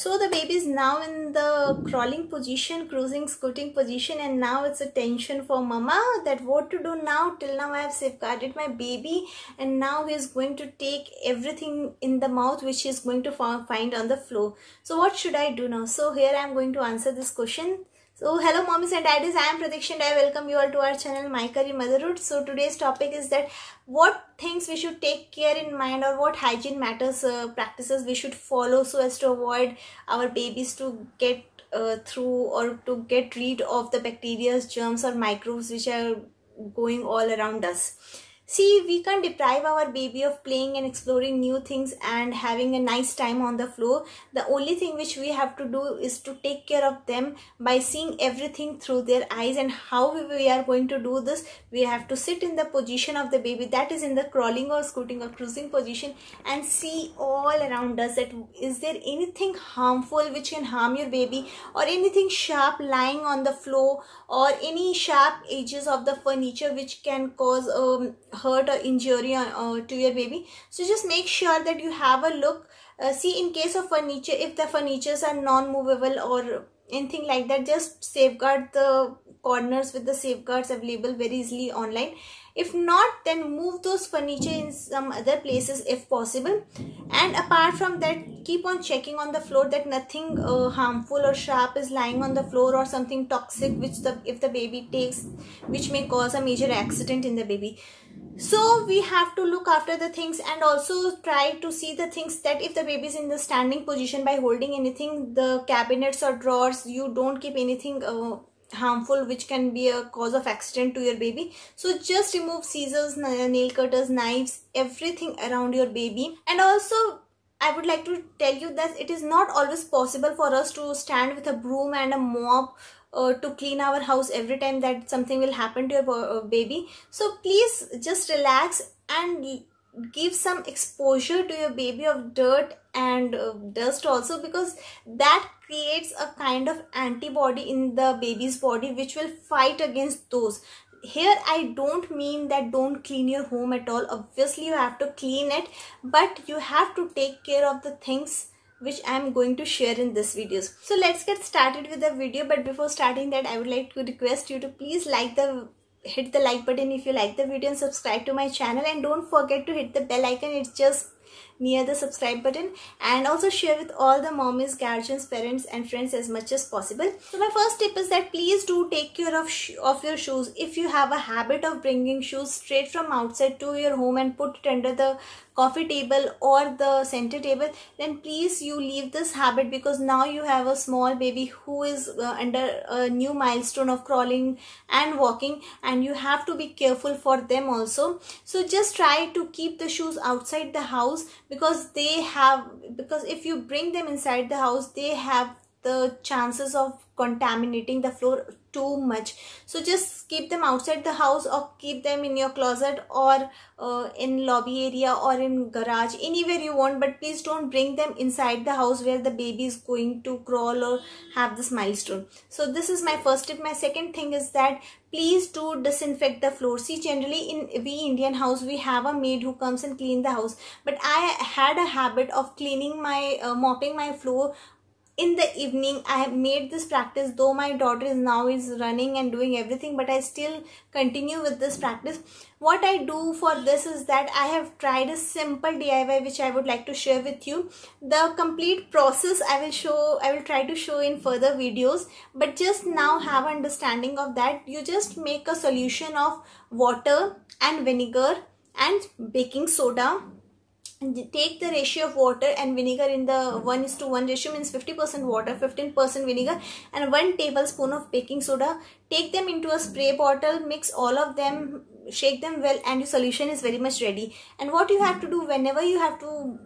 So the baby is now in the crawling position, cruising, scooting position, and now it's a tension for mama that what to do now. Till now I have safeguarded my baby and now he is going to take everything in the mouth which he is going to find on the floor. So what should I do now? So here I am going to answer this question. So hello mommies and daddies, I am Pratiksha and I welcome you all to our channel My Curry Motherhood. So today's topic is that what things we should take care in mind or what hygiene matters practices we should follow so as to avoid our babies to get through or to get rid of the bacteria, germs or microbes which are going all around us. See, we can't deprive our baby of playing and exploring new things and having a nice time on the floor. The only thing which we have to do is to take care of them by seeing everything through their eyes. And how we are going to do this, we have to sit in the position of the baby, that is in the crawling or scooting or cruising position, and see all around us that is there anything harmful which can harm your baby, or anything sharp lying on the floor, or any sharp edges of the furniture which can cause hurt or injury to your baby. So just make sure that you have a look. See, in case of furniture, if the furnitures are non-movable or anything like that, just safeguard the corners with the safeguards available very easily online. If not, then move those furniture in some other places if possible. And apart from that, keep on checking on the floor that nothing harmful or sharp is lying on the floor, or something toxic which if the baby takes, which may cause a major accident in the baby. So we have to look after the things, and also try to see the things that if the baby is in the standing position, by holding anything, the cabinets or drawers, you don't keep anything harmful which can be a cause of accident to your baby. So just remove scissors, nail cutters, knives, everything around your baby. And also I would like to tell you that it is not always possible for us to stand with a broom and a mop to clean our house every time that something will happen to your baby. So please just relax and give some exposure to your baby of dirt and dust also, because that creates a kind of antibody in the baby's body which will fight against those. Here I don't mean that don't clean your home at all. Obviously you have to clean it, but you have to take care of the things which I am going to share in this video. So let's get started with the video, but before starting that I would like to request you to please hit the like button if you like the video, and subscribe to my channel, and don't forget to hit the bell icon, it's just near the subscribe button, and also share with all the mommies, guardians, parents and friends as much as possible. So my first tip is that please do take care of your shoes. If you have a habit of bringing shoes straight from outside to your home and put it under the coffee table or the center table, then please you leave this habit, because now you have a small baby who is under a new milestone of crawling and walking, and you have to be careful for them also. So just try to keep the shoes outside the house, because if you bring them inside the house, they have the chances of contaminating the floor too much. So just keep them outside the house, or keep them in your closet, or in lobby area, or in garage, anywhere you want, but please don't bring them inside the house where the baby is going to crawl or have this milestone. So this is my first tip. My second thing is that please do disinfect the floor. See, generally in we Indian house, we have a maid who comes and clean the house, but I had a habit of cleaning my mopping my floor in the evening. I have made this practice, though my daughter is now running and doing everything, but I still continue with this practice. What I do for this is that I have tried a simple DIY which I would like to share with you. The complete process I will try to show in further videos, but just now have understanding of that. You just make a solution of water and vinegar and baking soda. Take the ratio of water and vinegar in the 1:1 ratio, means 50% water, 15% vinegar, and 1 tablespoon of baking soda. Take them into a spray bottle, mix all of them, shake them well, and your solution is very much ready. And what you have to do, whenever you have to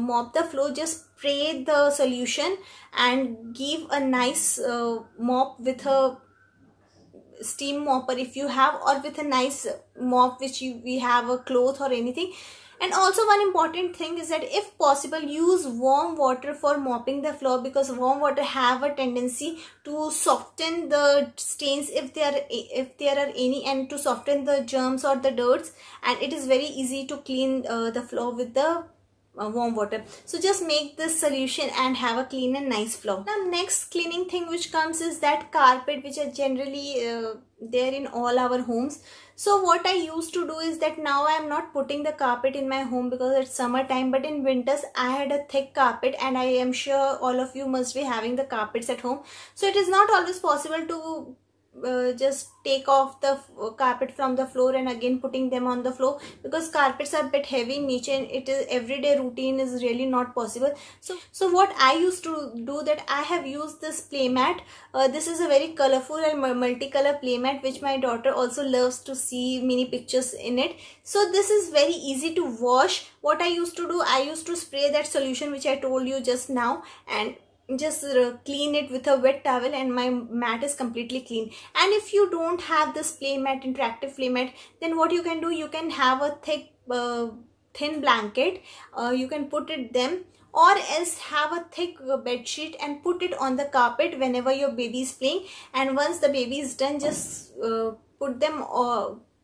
mop the floor, just spray the solution and give a nice mop with a steam mopper if you have, or with a nice mop which we have, a cloth or anything. And also one important thing is that if possible, use warm water for mopping the floor, because warm water have a tendency to soften the stains if there are any, and to soften the germs or the dirts, and it is very easy to clean the floor with the warm water. So just make this solution and have a clean and nice floor. Now next cleaning thing which comes is that carpet, which are generally there in all our homes. So what I used to do is that now I am not putting the carpet in my home because it's summertime, but in winters I had a thick carpet, and I am sure all of you must be having the carpets at home. So it is not always possible to just take off the carpet from the floor and again putting them on the floor, because carpets are a bit heavy in nature and it is everyday routine is really not possible. So what I used to do, that I have used this playmat. This is a very colorful and multicolor playmat which my daughter also loves to see many pictures in it. So this is very easy to wash. What I used to do, I used to spray that solution which I told you just now and just clean it with a wet towel, and my mat is completely clean. And if you don't have this play mat, interactive play mat, then what you can do, you can have a thin blanket, you can put it them, or else have a thick bed sheet and put it on the carpet whenever your baby is playing. And once the baby is done, just put them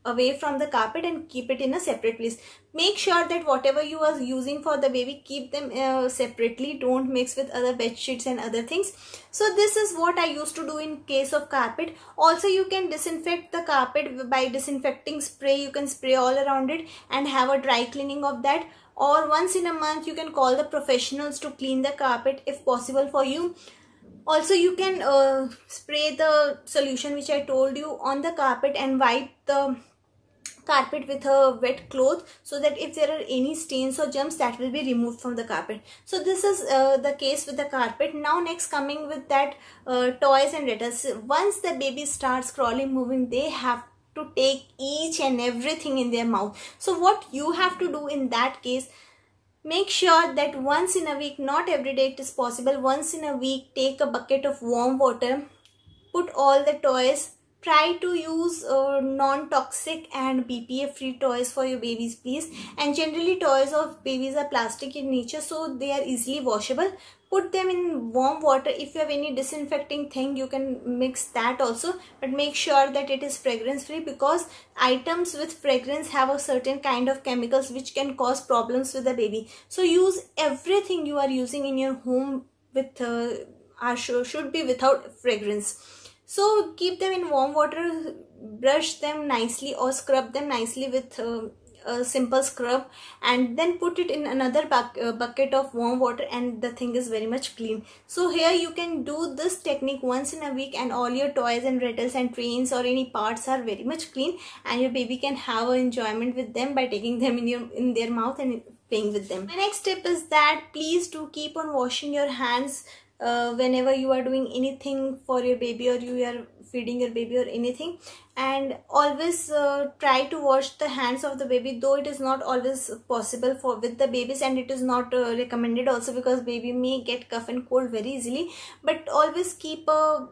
away from the carpet and keep it in a separate place. Make sure that whatever you are using for the baby, keep them separately. Don't mix with other bed sheets and other things. So this is what I used to do in case of carpet. Also, you can disinfect the carpet by disinfecting spray. You can spray all around it and have a dry cleaning of that. Or once in a month, you can call the professionals to clean the carpet if possible for you. Also, you can spray the solution which I told you on the carpet and wipe the carpet with a wet cloth, so that if there are any stains or germs, that will be removed from the carpet. So this is the case with the carpet. Now next coming with that toys and litters. Once the baby starts crawling, moving, they have to take each and everything in their mouth. So what you have to do in that case, make sure that once in a week, not every day it is possible, once in a week take a bucket of warm water, put all the toys. Try to use non-toxic and BPA-free toys for your babies, please. And generally toys of babies are plastic in nature, so they are easily washable. Put them in warm water. If you have any disinfecting thing, you can mix that also. But make sure that it is fragrance-free, because items with fragrance have a certain kind of chemicals which can cause problems with the baby. So use everything you are using in your home with should be without fragrance. So keep them in warm water, brush them nicely or scrub them nicely with a simple scrub, and then put it in another bucket of warm water, and the thing is very much clean. So here you can do this technique once in a week, and all your toys and rattles and trains or any parts are very much clean, and your baby can have an enjoyment with them by taking them in their mouth and playing with them. My next tip is that please do keep on washing your hands whenever you are doing anything for your baby, or you are feeding your baby or anything, and always try to wash the hands of the baby, though it is not always possible for with the babies, and it is not recommended also, because baby may get cough and cold very easily. But always keep a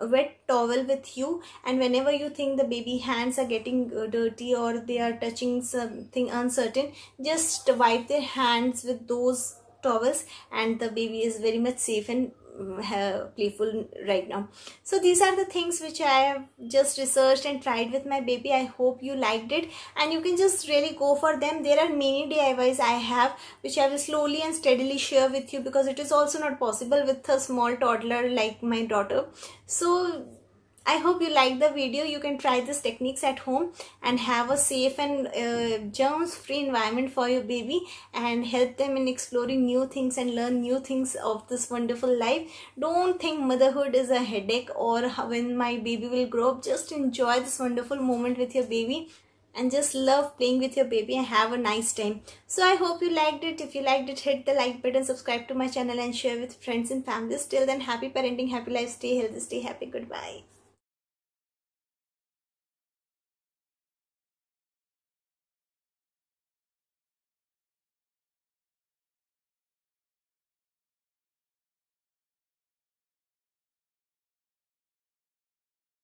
wet towel with you, and whenever you think the baby hands are getting dirty or they are touching something uncertain, just wipe their hands with those towels, and the baby is very much safe and playful right now. So these are the things which I have just researched and tried with my baby. I hope you liked it, and you can just really go for them. There are many DIYs I have, which I will slowly and steadily share with you, because it is also not possible with a small toddler like my daughter. So I hope you liked the video. You can try these techniques at home and have a safe and germs-free environment for your baby, and help them in exploring new things and learn new things of this wonderful life. Don't think motherhood is a headache or when my baby will grow up. Just enjoy this wonderful moment with your baby, and just love playing with your baby and have a nice time. So I hope you liked it. If you liked it, hit the like button, subscribe to my channel, and share with friends and families. Till then, happy parenting, happy life, stay healthy, stay happy. Goodbye.